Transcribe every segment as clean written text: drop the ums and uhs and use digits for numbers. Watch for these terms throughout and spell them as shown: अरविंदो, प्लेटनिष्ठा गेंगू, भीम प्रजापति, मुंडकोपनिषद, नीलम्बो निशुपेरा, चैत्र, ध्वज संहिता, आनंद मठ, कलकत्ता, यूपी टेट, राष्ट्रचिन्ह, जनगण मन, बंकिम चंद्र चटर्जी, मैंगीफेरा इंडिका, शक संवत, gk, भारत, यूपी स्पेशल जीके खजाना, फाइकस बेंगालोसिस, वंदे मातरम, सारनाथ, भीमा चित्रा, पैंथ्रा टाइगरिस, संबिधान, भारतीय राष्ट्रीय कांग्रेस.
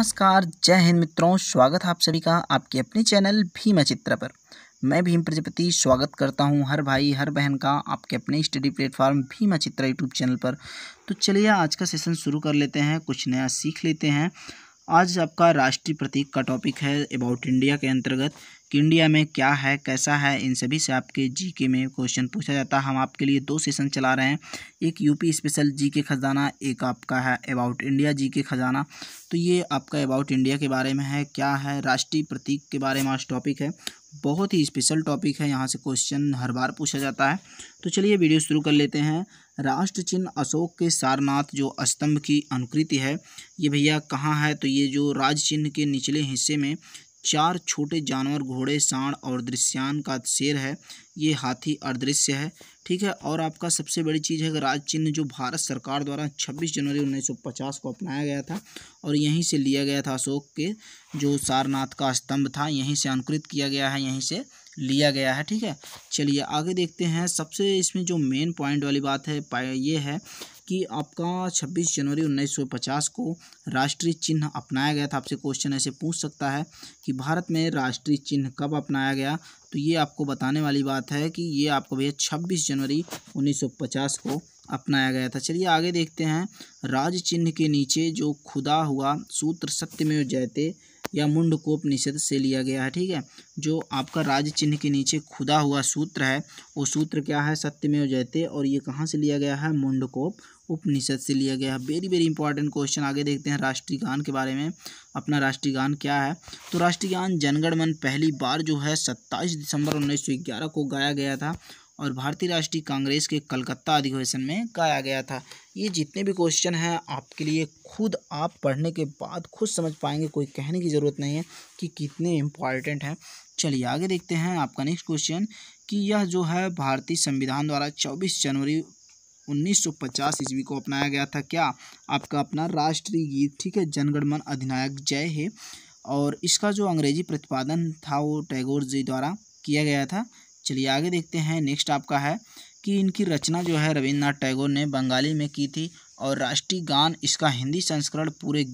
नमस्कार, जय हिंद मित्रों। स्वागत है आप सभी का आपके अपने चैनल भीमा चित्रा पर। मैं भीम प्रजापति स्वागत करता हूं हर भाई हर बहन का आपके अपने study platform भीमा चित्रा YouTube channel पर। तो चलिए आज का सेशन शुरू कर लेते हैं, कुछ नया सीख लेते हैं। आज आपका राष्ट्रीय प्रतीक का टॉपिक है अबाउट इंडिया के अंतर्गत कि इंडिया में क्या है कैसा है, इन सभी से आपके जीके में क्वेश्चन पूछा जाता है। हम आपके लिए दो सेशन चला रहे हैं, एक यूपी स्पेशल जीके खजाना, एक आपका है अबाउट इंडिया जीके खजाना। तो ये आपका अबाउट इंडिया के बारे में है, क्या है राष्ट्रीय प्रतीक के बारे में आज टॉपिक है। बहुत ही स्पेशल टॉपिक है, यहाँ से क्वेश्चन हर बार पूछा जाता है। तो चलिए वीडियो शुरू कर लेते हैं। राष्ट्रचिन्ह अशोक के सारनाथ जो स्तंभ की अनुकृति है, ये भैया कहाँ है? तो ये जो राज चिन्ह के निचले हिस्से में चार छोटे जानवर घोड़े सांड और दृश्यान का शेर है, ये हाथी अदृश्य है, ठीक है। और आपका सबसे बड़ी चीज़ है कि राज चिन्ह जो भारत सरकार द्वारा 26 जनवरी 1950 को अपनाया गया था और यहीं से लिया गया था। अशोक के जो सारनाथ का स्तंभ था यहीं से अंकुरित किया गया है, यहीं से लिया गया है, ठीक है। चलिए आगे देखते हैं। सबसे इसमें जो मेन पॉइंट वाली बात है ये है कि आपका 26 जनवरी 1950 को राष्ट्रीय चिन्ह अपनाया गया था। आपसे क्वेश्चन ऐसे पूछ सकता है कि भारत में राष्ट्रीय चिन्ह कब अपनाया गया, तो ये आपको बताने वाली बात है कि ये आपको भैया 26 जनवरी 1950 को अपनाया गया था। चलिए आगे देखते हैं। राज चिन्ह के नीचे जो खुदा हुआ सूत्र सत्यमेव जयते या मुंडकोपनिषद से लिया गया है, ठीक है। जो आपका राज चिन्ह के नीचे खुदा हुआ सूत्र है, वो सूत्र क्या है? सत्यमेव जयते। और ये कहाँ से लिया गया है? मुंडकोप उपनिषद से लिया गया है। Very very important question. आगे देखते हैं राष्ट्रीय गान के बारे में। अपना राष्ट्रीय गान क्या है? तो राष्ट्रीय गान जनगण मन पहली बार जो है 27 दिसंबर 1911 को गाया गया था और भारतीय राष्ट्रीय कांग्रेस के कलकत्ता अधिवेशन में गाया गया था। ये जितने भी क्वेश्चन हैं आपके लिए खुद आप पढ़ने के बाद खुद समझ पाएंगे, कोई कहने की ज़रूरत नहीं है कि कितने इम्पॉर्टेंट हैं। चलिए आगे देखते हैं। आपका नेक्स्ट क्वेश्चन कि यह जो है भारतीय संविधान द्वारा 24 जनवरी 1950 ईस्वी को अपनाया गया था। क्या? आपका अपना राष्ट्रीय गीत, ठीक है, जनगण मन अधिनायक जय हे। और इसका जो अंग्रेजी प्रतिपादन था वो टैगोर जी द्वारा किया गया था। चलिए आगे देखते हैं। नेक्स्ट आपका है कि इनकी रचना जो है रविन्द्रनाथ टैगोर ने बंगाली में की थी और राष्ट्रीय गान इसका हिंदी संस्करण पूरे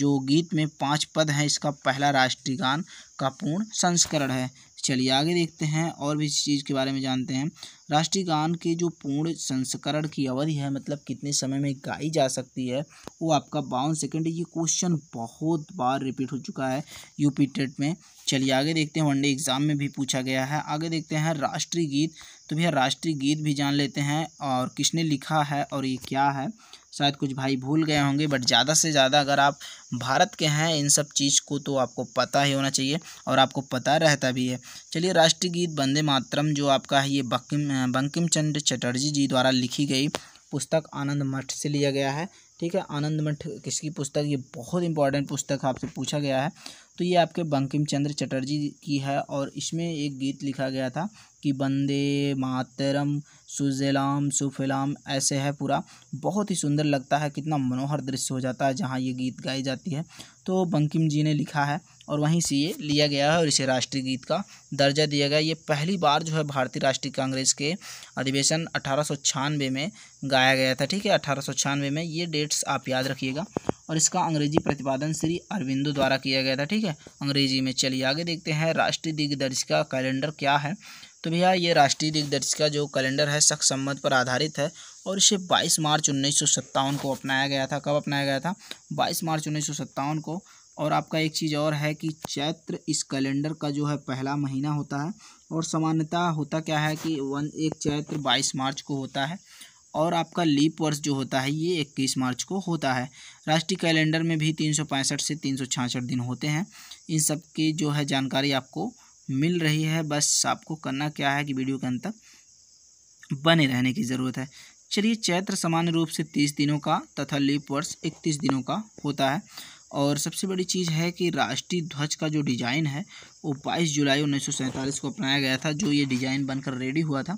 जो गीत में 5 पद हैं, इसका पहला राष्ट्रीय गान का पूर्ण संस्करण है। चलिए आगे देखते हैं और भी इस चीज़ के बारे में जानते हैं। राष्ट्रीय गान के जो पूर्ण संस्करण की अवधि है, मतलब कितने समय में गाई जा सकती है, वो आपका 52 सेकंड। ये क्वेश्चन बहुत बार रिपीट हो चुका है यूपी टेट में। चलिए आगे देखते हैं, वनडे एग्ज़ाम में भी पूछा गया है। आगे देखते हैं राष्ट्रीय गीत। तो भैया राष्ट्रीय गीत भी जान लेते हैं और किसने लिखा है और ये क्या है, शायद कुछ भाई भूल गए होंगे, बट ज़्यादा से ज़्यादा अगर आप भारत के हैं इन सब चीज़ को तो आपको पता ही होना चाहिए और आपको पता रहता भी है। चलिए राष्ट्रीय गीत वंदे मातरम जो आपका है ये बंकिम चंद्र चटर्जी जी द्वारा लिखी गई पुस्तक आनंद मठ से लिया गया है, ठीक है। आनंद मठ किसकी पुस्तक? ये बहुत इंपॉर्टेंट पुस्तक आपसे पूछा गया है। तो ये आपके बंकिम चंद्र चटर्जी की है और इसमें एक गीत लिखा गया था कि वंदे मातरम सुजलाम सुफलाम, ऐसे है पूरा। बहुत ही सुंदर लगता है, कितना मनोहर दृश्य हो जाता है जहाँ ये गीत गाई जाती है। तो बंकिम जी ने लिखा है और वहीं से ये लिया गया है और इसे राष्ट्रीय गीत का दर्जा दिया गया। ये पहली बार जो है भारतीय राष्ट्रीय कांग्रेस के अधिवेशन 1896 में गाया गया था, ठीक है, 1896 में। ये डेट्स आप याद रखिएगा। और इसका अंग्रेजी प्रतिपादन श्री अरविंदो द्वारा किया गया था, ठीक है, अंग्रेजी में। चलिए आगे देखते हैं। राष्ट्रीय दिग्दर्शिका कैलेंडर क्या है? तो भैया ये राष्ट्रीय दिग्दर्शिका जो कैलेंडर है शक संवत पर आधारित है और इसे 22 मार्च 1957 को अपनाया गया था। कब अपनाया गया था? 22 मार्च 1957 को। और आपका एक चीज़ और है कि चैत्र इस कैलेंडर का जो है पहला महीना होता है और सामान्यतः होता क्या है कि एक चैत्र 22 मार्च को होता है और आपका लीप वर्ष जो होता है ये 21 मार्च को होता है। राष्ट्रीय कैलेंडर में भी 365 से 366 दिन होते हैं। इन सब की जो है जानकारी आपको मिल रही है। बस आपको करना क्या है कि वीडियो के अंत तक बने रहने की ज़रूरत है। चलिए, चैत्र सामान्य रूप से 30 दिनों का तथा लीप वर्ष 31 दिनों का होता है। और सबसे बड़ी चीज़ है कि राष्ट्रीय ध्वज का जो डिज़ाइन है वो 22 जुलाई 1947 को अपनाया गया था। जो ये डिज़ाइन बनकर रेडी हुआ था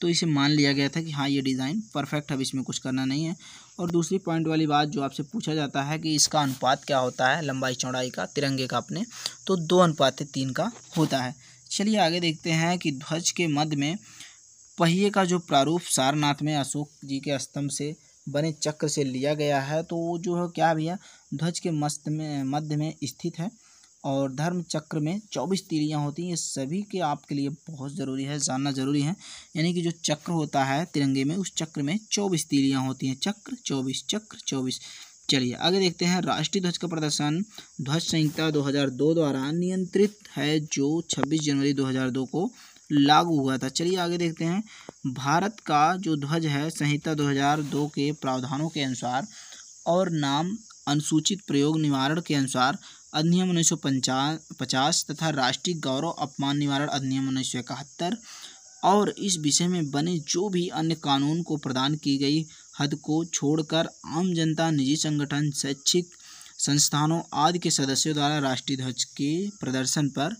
तो इसे मान लिया गया था कि हाँ ये डिज़ाइन परफेक्ट है, अब इसमें कुछ करना नहीं है। और दूसरी पॉइंट वाली बात जो आपसे पूछा जाता है कि इसका अनुपात क्या होता है लंबाई चौड़ाई का तिरंगे का, अपने तो 2:3 का होता है। चलिए आगे देखते हैं कि ध्वज के मध्य में पहिए का जो प्रारूप सारनाथ में अशोक जी के स्तंभ से बने चक्र से लिया गया है। तो वो जो है क्या भैया, ध्वज के मध्य में स्थित है। और धर्म चक्र में 24 तिरियाँ होती हैं। ये सभी के आपके लिए बहुत ज़रूरी है, जानना ज़रूरी है। यानी कि जो चक्र होता है तिरंगे में, उस चक्र में 24 तिरियाँ होती हैं। चक्र 24। चलिए आगे देखते हैं। राष्ट्रीय ध्वज का प्रदर्शन ध्वज संहिता 2002 द्वारा नियंत्रित है, जो 26 जनवरी 2002 को लागू हुआ था। चलिए आगे देखते हैं। भारत का जो ध्वज है संहिता 2002 के प्रावधानों के अनुसार और नाम अनुसूचित प्रयोग निवारण के अनुसार अधिनियम 1950 तथा राष्ट्रीय गौरव अपमान निवारण अधिनियम 1971 और इस विषय में बने जो भी अन्य कानून को प्रदान की गई हद को छोड़कर आम जनता, निजी संगठन, शैक्षिक संस्थानों आदि के सदस्यों द्वारा राष्ट्रीय ध्वज के प्रदर्शन पर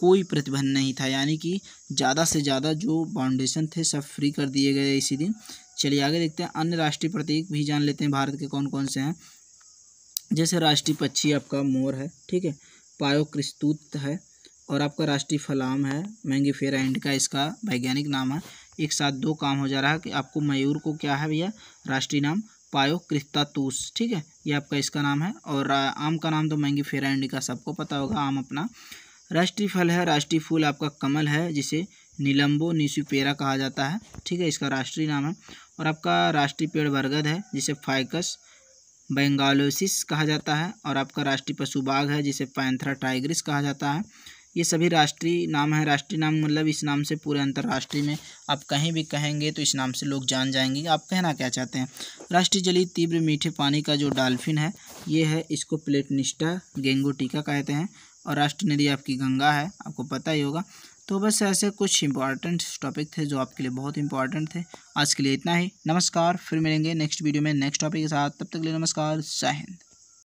कोई प्रतिबंध नहीं था। यानी कि ज़्यादा से ज़्यादा जो फाउंडेशन थे सब फ्री कर दिए गए इसी दिन। चलिए आगे देखते हैं। अन्य राष्ट्रीय प्रतीक भी जान लेते हैं भारत के कौन कौन से हैं। जैसे राष्ट्रीय पक्षी आपका मोर है, ठीक है, पायोक्रिस्तूत है, और आपका राष्ट्रीय फल आम है, मैंगीफेरा इंडिका इसका वैज्ञानिक नाम है। एक साथ दो काम हो जा रहा है कि आपको मयूर को क्या है भैया, राष्ट्रीय नाम पायोक्रिस्तूस, ठीक है, ये आपका इसका नाम है। और आम का नाम तो मैंगीफेरा इंडिका सबको पता होगा, आम अपना राष्ट्रीय फल है। राष्ट्रीय फूल आपका कमल है, जिसे नीलम्बो निशुपेरा कहा जाता है, ठीक है, इसका राष्ट्रीय नाम है। और आपका राष्ट्रीय पेड़ बरगद है, जिसे फाइकस बेंगालोसिस कहा जाता है। और आपका राष्ट्रीय पशु बाघ है, जिसे पैंथ्रा टाइगरिस कहा जाता है। ये सभी राष्ट्रीय नाम है। राष्ट्रीय नाम मतलब इस नाम से पूरे अंतर्राष्ट्रीय में आप कहीं भी कहेंगे तो इस नाम से लोग जान जाएंगे आप कहना क्या चाहते हैं। राष्ट्रीय जलीय तीव्र मीठे पानी का जो डॉल्फिन है ये है, इसको प्लेटनिष्ठा गेंगू कहते हैं। और राष्ट्रीय नदी आपकी गंगा है, आपको पता ही होगा। तो बस ऐसे कुछ इंपॉर्टेंट टॉपिक थे जो आपके लिए बहुत इंपॉर्टेंट थे। आज के लिए इतना ही, नमस्कार। फिर मिलेंगे नेक्स्ट वीडियो में नेक्स्ट टॉपिक के साथ। तब तक के लिए नमस्कार, जय हिंद।